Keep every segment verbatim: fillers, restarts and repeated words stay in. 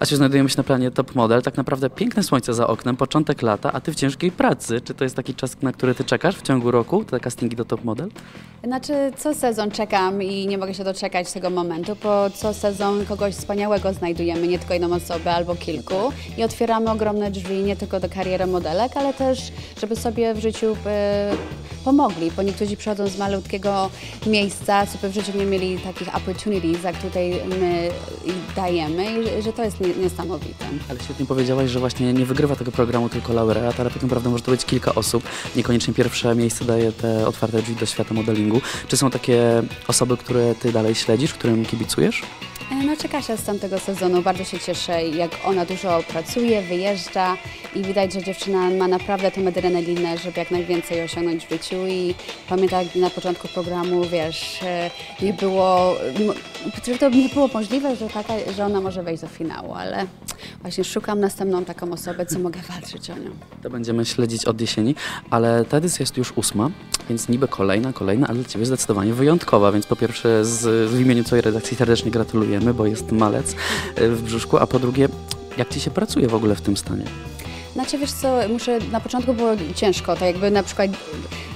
A czy znajdujemy się na planie Top Model, tak naprawdę piękne słońce za oknem, początek lata, a ty w ciężkiej pracy. Czy to jest taki czas, na który ty czekasz w ciągu roku, te castingi do Top Model? Znaczy, co sezon czekam i nie mogę się doczekać tego momentu, bo co sezon kogoś wspaniałego znajdujemy, nie tylko jedną osobę albo kilku, i otwieramy ogromne drzwi nie tylko do kariery modelek, ale też, żeby sobie w życiu y, pomogli, bo niektórzy przychodzą z malutkiego miejsca, żeby w życiu nie mieli takich opportunities, jak tutaj my dajemy, i że to jest niesamowite. Ale świetnie powiedziałaś, że właśnie nie wygrywa tego programu tylko laureat, ale tak naprawdę może to być kilka osób. Niekoniecznie pierwsze miejsce daje te otwarte drzwi do świata modelingu. Czy są takie osoby, które ty dalej śledzisz, którym kibicujesz? No, Kasia z tamtego sezonu, bardzo się cieszę, jak ona dużo pracuje, wyjeżdża i widać, że dziewczyna ma naprawdę tę adrenalinę, żeby jak najwięcej osiągnąć w życiu. I pamiętam, jak na początku programu, wiesz, nie było, to nie było możliwe, że, taka, że ona może wejść do finału, ale właśnie szukam następną taką osobę, co mogę walczyć o nią. To będziemy śledzić od jesieni, ale ta edycja jest już ósma, więc niby kolejna, kolejna, ale dla ciebie zdecydowanie wyjątkowa, więc po pierwsze z, w imieniu całej redakcji serdecznie gratulujemy, bo jest malec w brzuszku, a po drugie, jak ci się pracuje w ogóle w tym stanie? Znaczy, wiesz co, muszę, na początku było ciężko, to jakby na przykład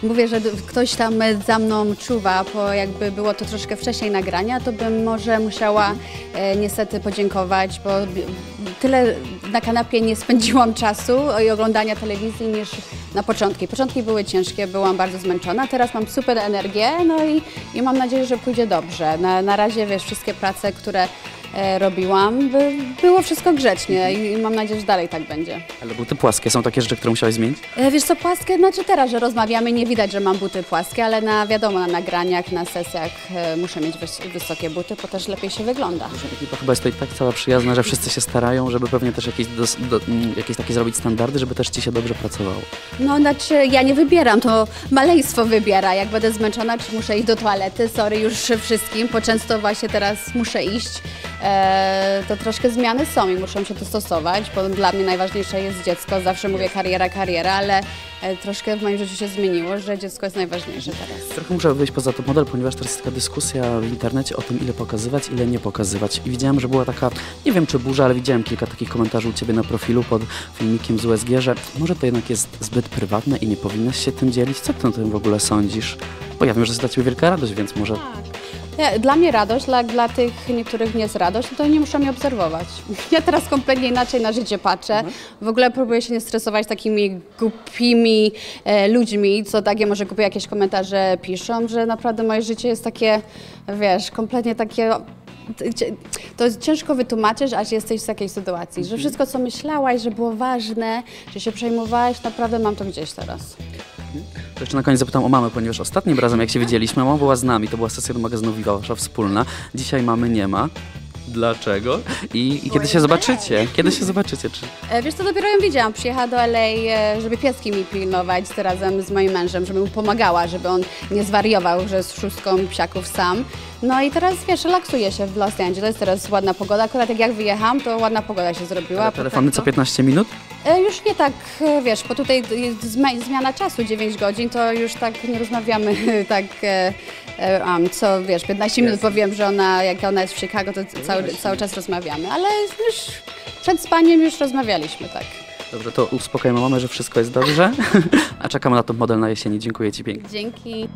mówię, że ktoś tam za mną czuwa, bo jakby było to troszkę wcześniej nagrania, to bym może musiała e, niestety podziękować, bo tyle na kanapie nie spędziłam czasu i oglądania telewizji niż na początki. Początki były ciężkie, byłam bardzo zmęczona, teraz mam super energię, no i, i mam nadzieję, że pójdzie dobrze. Na, na razie, wiesz, wszystkie prace, które robiłam, by było wszystko grzecznie i mam nadzieję, że dalej tak będzie. Ale buty płaskie są takie rzeczy, które musiałaś zmienić? Wiesz co, płaskie, znaczy teraz, że rozmawiamy, nie widać, że mam buty płaskie, ale na, wiadomo, na nagraniach, na sesjach muszę mieć wysokie buty, bo też lepiej się wygląda. Ekipa chyba jest tutaj tak cała przyjazna, że wszyscy się starają, żeby pewnie też jakieś, dos, do, jakieś takie zrobić standardy, żeby też ci się dobrze pracowało. No, znaczy ja nie wybieram, to maleństwo wybiera. Jak będę zmęczona, czy muszę iść do toalety, sorry już wszystkim, bo często właśnie teraz muszę iść. To troszkę zmiany są i muszę się dostosować, bo dla mnie najważniejsze jest dziecko. Zawsze mówię kariera, kariera, ale troszkę w moim życiu się zmieniło, że dziecko jest najważniejsze teraz. Trochę muszę wyjść poza Top Model, ponieważ teraz jest taka dyskusja w internecie o tym, ile pokazywać, ile nie pokazywać. I widziałem, że była taka, nie wiem czy burza, ale widziałem kilka takich komentarzy u ciebie na profilu pod filmikiem z U S G, że może to jednak jest zbyt prywatne i nie powinnaś się tym dzielić. Co ty o tym w ogóle sądzisz? Bo ja wiem, że jest dla ciebie wielka radość, więc może... Tak. Dla mnie radość, dla, dla tych niektórych nie jest radość, to nie muszą mnie obserwować. Ja teraz kompletnie inaczej na życie patrzę. W ogóle próbuję się nie stresować takimi głupimi e, ludźmi, co takie może głupie jakieś komentarze piszą, że naprawdę moje życie jest takie, wiesz, kompletnie takie... To jest ciężko wytłumaczyć, aż jesteś w takiej sytuacji, że wszystko, co myślałaś, że było ważne, że się przejmowałaś, naprawdę mam to gdzieś teraz. To jeszcze na koniec zapytam o mamę, ponieważ ostatnim razem, jak się widzieliśmy, mama była z nami, to była sesja do magazynu VIVA, wasza wspólna. Dzisiaj mamy nie ma. Dlaczego? I, i kiedy się zobaczycie? Kiedy się zobaczycie? Czy... Wiesz co, dopiero ją widziałam. Przyjechała do L A, żeby pieski mi pilnować razem z moim mężem, żeby mu pomagała, żeby on nie zwariował, że z szóstką psiaków sam. No i teraz, wiesz, relaksuje się w Los Angeles, teraz ładna pogoda. Akurat jak wyjechałam, to ładna pogoda się zrobiła. Ale telefony co piętnaście minut? Już nie tak, wiesz, bo tutaj zmiana czasu, dziewięć godzin, to już tak nie rozmawiamy tak, um, co wiesz, piętnaście minut, bo wiem, że ona, jak ona jest w Chicago, to cały, cały czas rozmawiamy, ale już przed spaniem już rozmawialiśmy, tak. Dobrze, to uspokajmy mamę, że wszystko jest dobrze, a czekamy na Top Model na jesieni. Dziękuję ci pięknie. Dzięki.